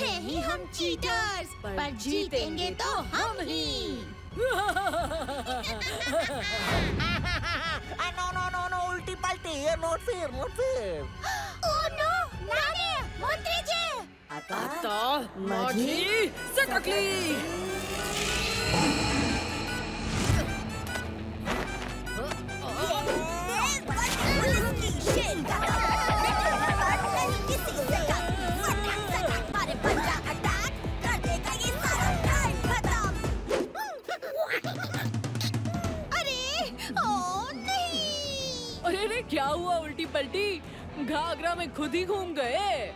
थे ही हम चीटर्स, पर जीतेंगे तो हम ही। नो उल्टी पलटी ये नोट फिर। ओह नो नारे मंत्री जी। आता मजी सकली। क्या हुआ उल्टी पलटी? घाघरा में खुद ही घूम गए।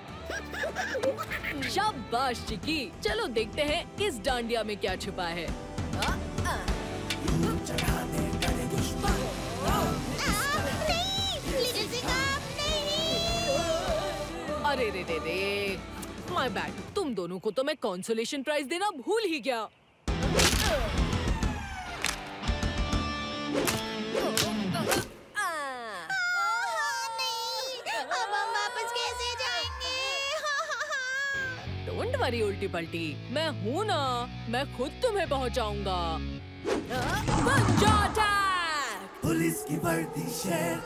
शाबाश चिक्की, चलो देखते हैं इस डांडिया में क्या छुपा है। अरे रे रे रे, माय बैड। तुम दोनों को तो मैं कॉन्सोलेशन प्राइज देना भूल ही गया। अरे उल्टी पलटी, मैं हूँ ना, मैं खुद तुम्हें पहुँचाऊंगा। पुलिस की वर्दी शेर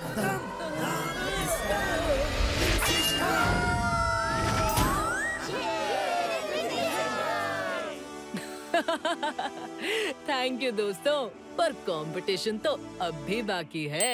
थैंक यू दोस्तों, पर कंपटीशन तो अब भी बाकी है।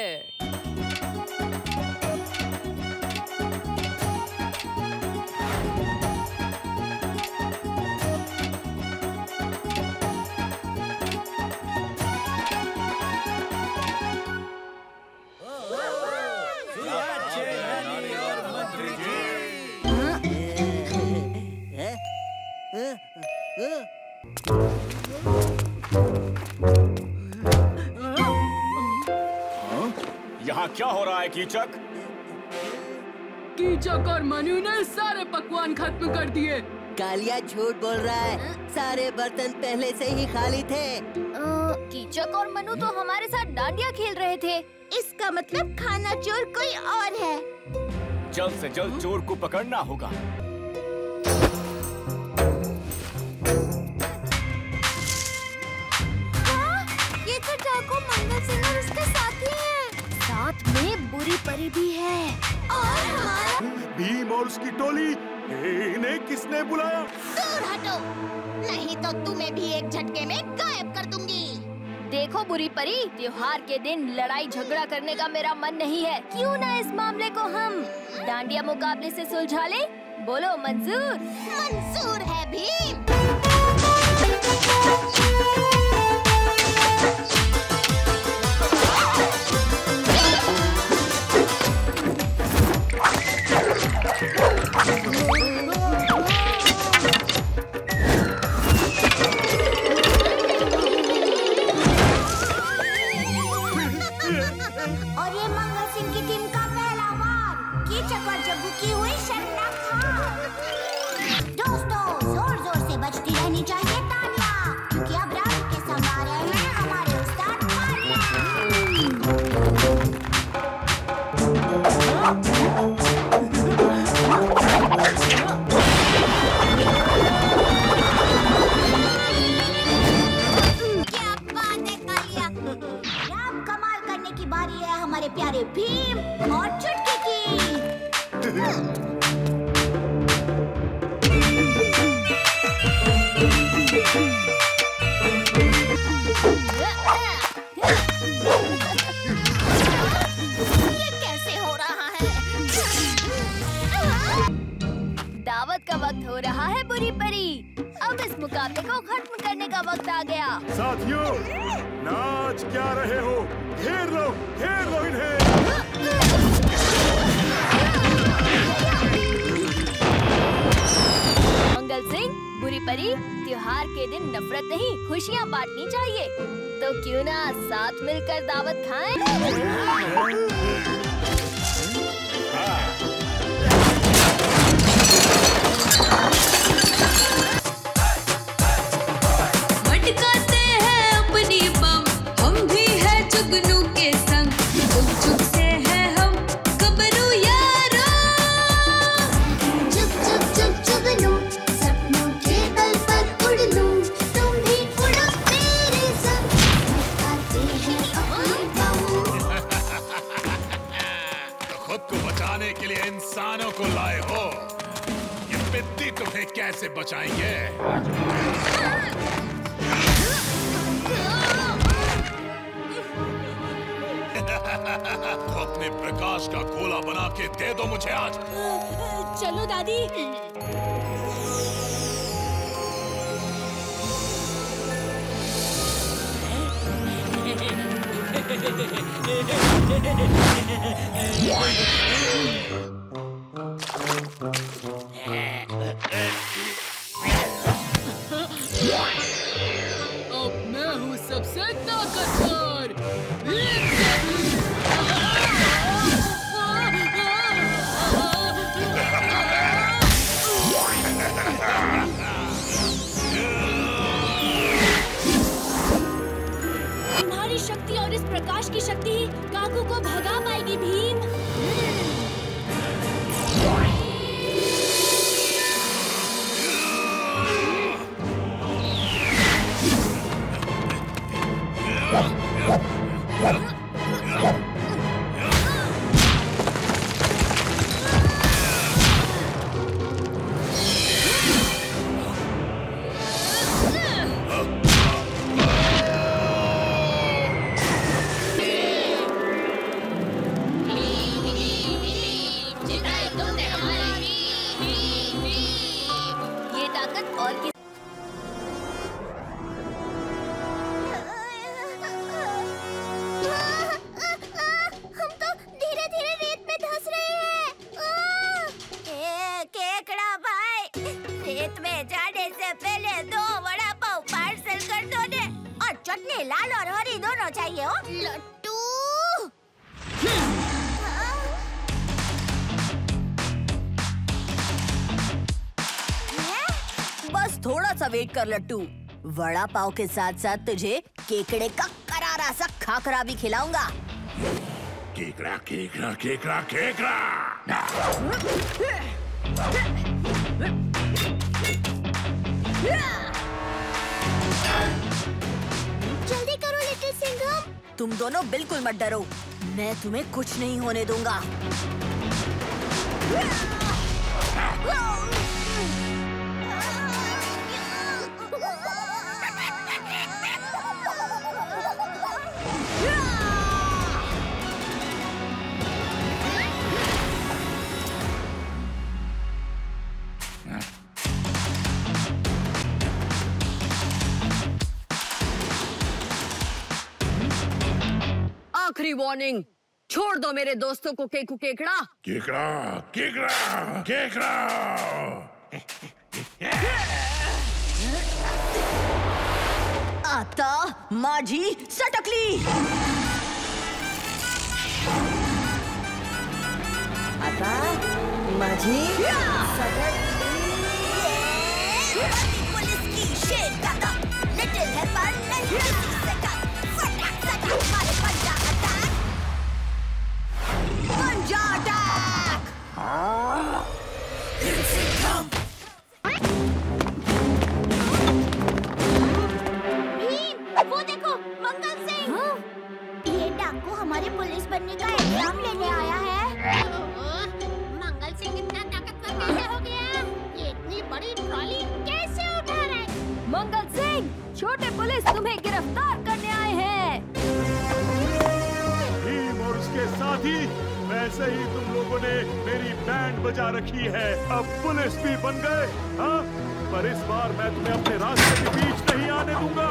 यहाँ क्या हो रहा है? कीचक और मनु ने सारे पकवान खत्म कर दिए। कालिया झूठ बोल रहा है, सारे बर्तन पहले से ही खाली थे। कीचक और मनु तो हमारे साथ डांडिया खेल रहे थे। इसका मतलब खाना चोर कोई और है। जल्द से जल्द चोर को पकड़ना होगा। में बुरी परी भी है और भीम और उसकी टोली। इन्हें किसने बुलाया? दूर हटो, नहीं तो तुम्हें भी एक झटके में गायब कर दूंगी। देखो बुरी परी, त्योहार के दिन लड़ाई झगड़ा करने का मेरा मन नहीं है। क्यों ना इस मामले को हम डांडिया मुकाबले से सुलझा ले। बोलो मंजूर? मंजूर है भीम। आए हो। ये पित्ती तुम्हें कैसे बचाएंगे? तो अपने प्रकाश का गोला बना के दे दो मुझे आज। चलो दादी। अब मैं हूँ सबसे ताकतवर। तुम्हारी शक्ति और इस प्रकाश की शक्ति काकू को भगा पाएगी भीम। कर लट्टू, वड़ा पाव के साथ साथ तुझे केकड़े का करारा सा खाकरा भी खिलाऊंगा। केकड़ा केकड़ा केकड़ा केकड़ा। जल्दी करो लिटिल सिंघम। तुम दोनों बिल्कुल मत डरो, मैं तुम्हें कुछ नहीं होने दूंगा। वार्निंग, छोड़ दो मेरे दोस्तों को। केकू केकड़ा केकड़ा केकड़ा केकड़ा। आता माझी सटकली। आता माझी सटकली। पुलिस की शेर का लिटिल है पर नहीं। वो देखो मंगल सिंह। हाँ? ये डाकू हमारे पुलिस बनने का एग्जाम लेने आया है। मंगल सिंह इतना ताकतवर कैसे हो गया? ये इतनी बड़ी ट्रॉली कैसे उठा रहा है? मंगल सिंह, छोटे पुलिस तुम्हें गिरफ्तार करने आए हैं। भीम और उसके साथी, वैसे ही तुम लोगों ने मेरी बैंड बजा रखी है। अब पुलिस भी बन गए। हाँ? पर इस बार मैं तुम्हें अपने रास्ते के बीच नहीं आने दूंगा।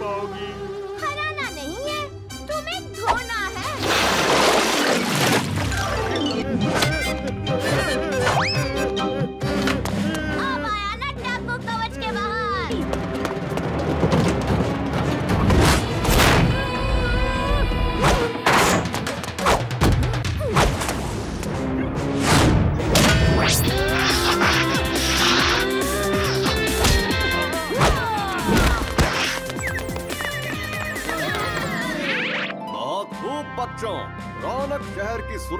हराना नहीं है, तुम्हें धोना है।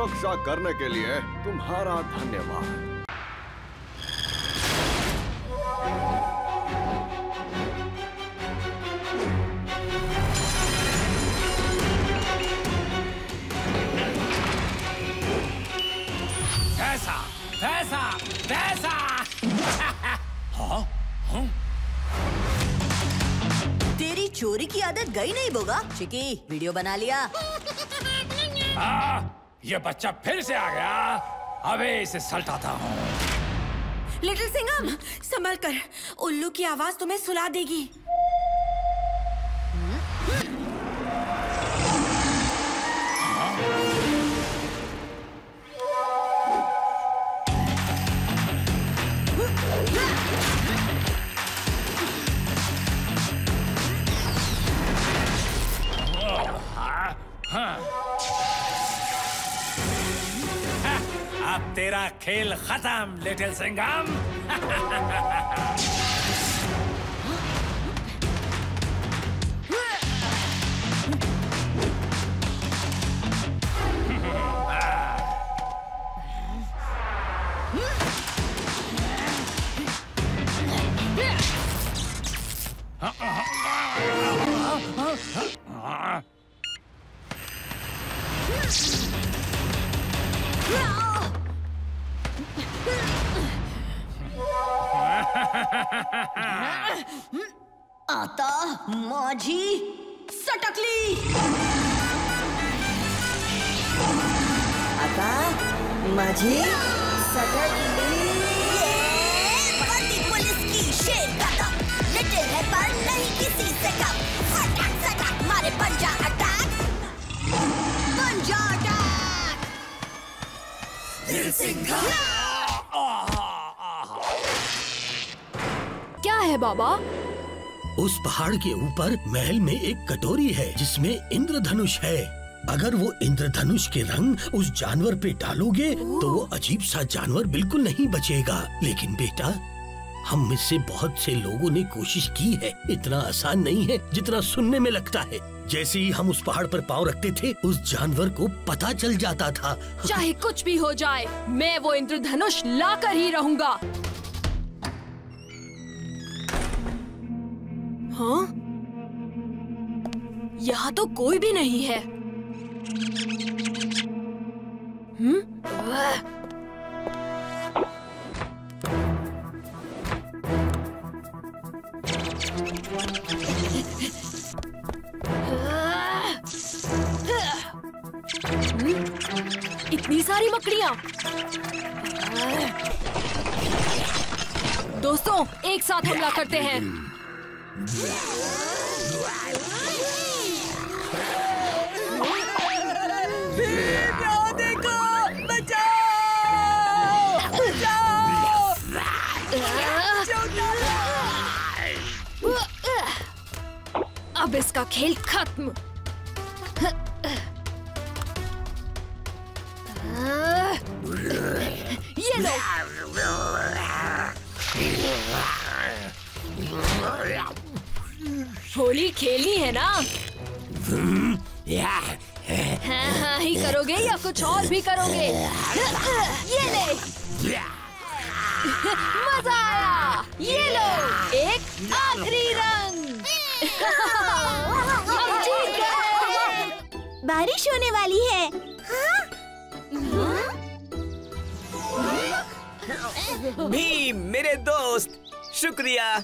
सुरक्षा करने के लिए तुम्हारा धन्यवाद। पैसा हाँ? हाँ? तेरी चोरी की आदत गई नहीं बोगा। चिकी वीडियो बना लिया। ये बच्चा फिर से आ गया, अबे इसे सल्टाता हूँ। लिटिल सिंघम संभल कर, उल्लू की आवाज तुम्हें सुला देगी। अब तेरा खेल खत्म लिटिल सिंघम। आता माझी सटकली। आता माझी सटकली। ये पुलिस की शेर कदम, लिटिल है पर नहीं किसी से कम। सटक सटक मारे पंजा अटैक, पंजा अटैक। लिटिल सिंघम क्या है बाबा? उस पहाड़ के ऊपर महल में एक कटोरी है जिसमें इंद्रधनुष है। अगर वो इंद्रधनुष के रंग उस जानवर पे डालोगे तो वो अजीब सा जानवर बिल्कुल नहीं बचेगा। लेकिन बेटा, हम में से बहुत से लोगों ने कोशिश की है। इतना आसान नहीं है जितना सुनने में लगता है। जैसे ही हम उस पहाड़ पर पाँव रखते थे, उस जानवर को पता चल जाता था। चाहे कुछ भी हो जाए, मैं वो इंद्रधनुष ला कर ही रहूँगा। हाँ? यहाँ तो कोई भी नहीं है। इतनी सारी मकड़ियाँ। दोस्तों, एक साथ हमला करते हैं। देखो, बचाओ, बचाओ। अब इसका खेल खत्म। ये लो, होली खेली है ना? हाँ हाँ ही करोगे या कुछ और भी करोगे? ये ले, मजा आया। ये लो, एक आखिरी रंग। हम जीत गए। बारिश होने वाली है। हाँ? भीम मेरे दोस्त, शुक्रिया।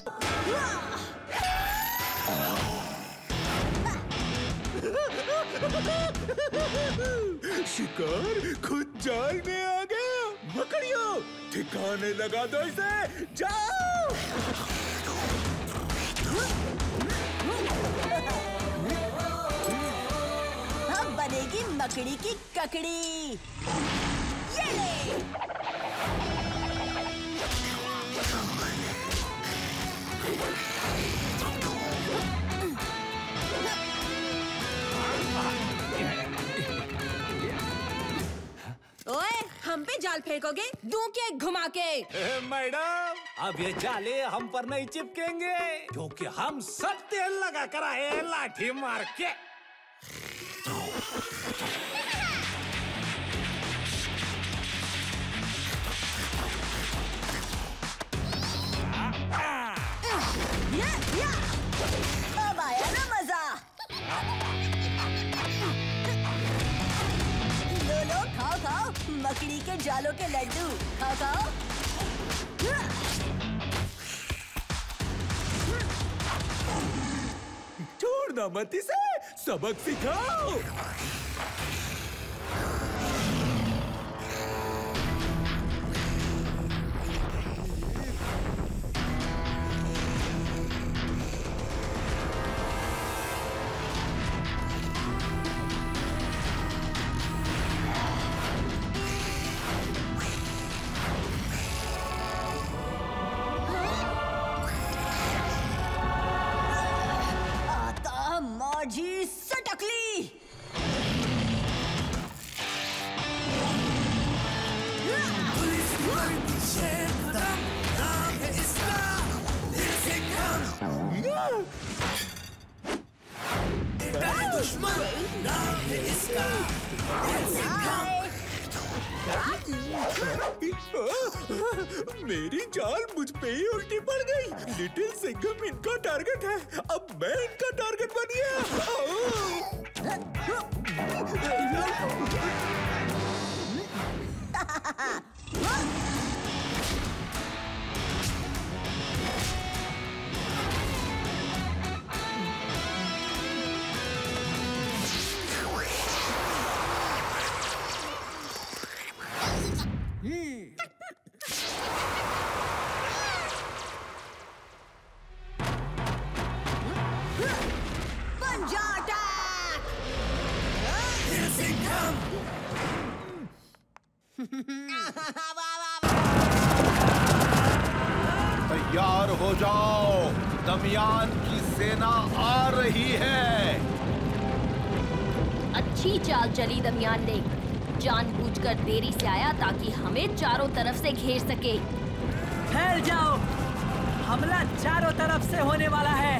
शिकार खुद जाल में आ गया। मकड़ियों, ठिकाने लगा दो इसे। जाओ। अब बनेगी मकड़ी की ककड़ी। ये ले। ओए, हम पे जाल फेंकोगे? दूं के घुमा के। मैडम, अब ये जाले हम पर नहीं चिपकेंगे क्योंकि हम सब तेल लगा कर आए लाठी मार के। के जालों के लड्डू खा खाओ। छोड़ना मत इसे, सबक सिखाओ। मेरी जाल मुझ पे ही उल्टी पड़ गई। लिटिल सिंघम इनका टारगेट है, अब मैं इनका टारगेट बन गया। तैयार हो जाओ, दमियान की सेना आ रही है। अच्छी चाल चली दमियान ने, जानबूझकर देरी से आया ताकि हमें चारों तरफ से घेर सके। फैल जाओ, हमला चारों तरफ से होने वाला है।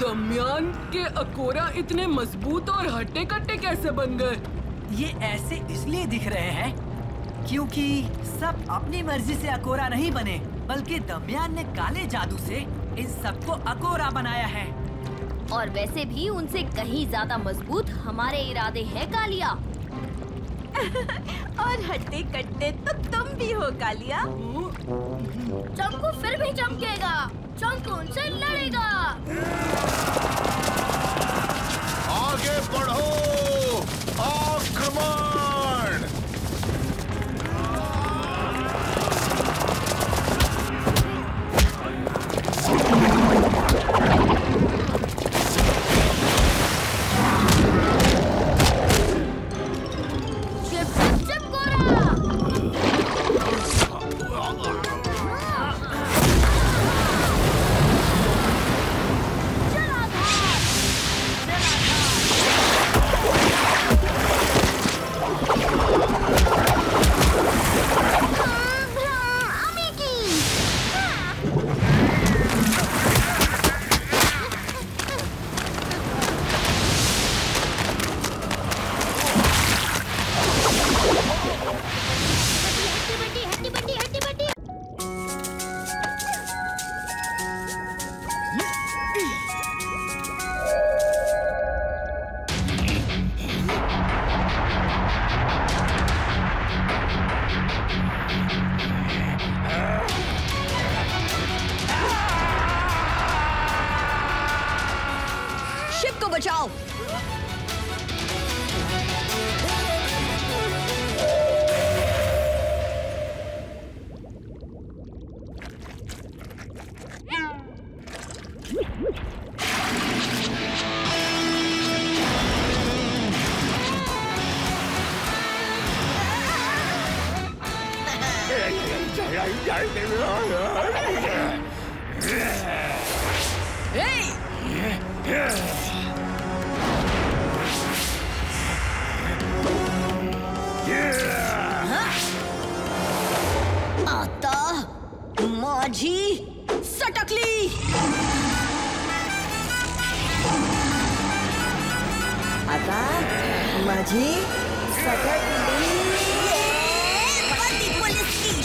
दमियान के अकोरा इतने मजबूत और हट्टे कट्टे कैसे बन गए? ये ऐसे इसलिए दिख रहे हैं क्योंकि सब अपनी मर्जी से अकोरा नहीं बने, बल्कि दमियान ने काले जादू से इन सबको अकोरा बनाया है। और वैसे भी उनसे कहीं ज्यादा मजबूत हमारे इरादे हैं कालिया। और हट्टे कट्टे तो तुम भी हो कालिया। चमकू फिर भी चमकेगा, चमकू उनसे लड़ेगा। आगे बढ़ो, आक्रमण!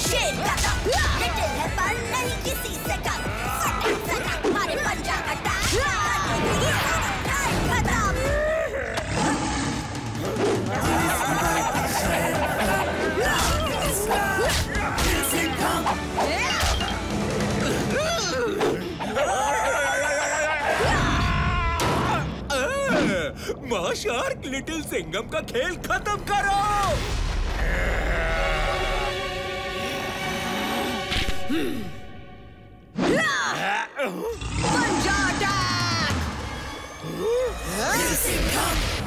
शेर का लिटिल है पर नहीं किसी से कम, हमारे पंजा हटा महाशार्क लिटिल सिंघम का खेल खत्म करो। पंजा अटैक।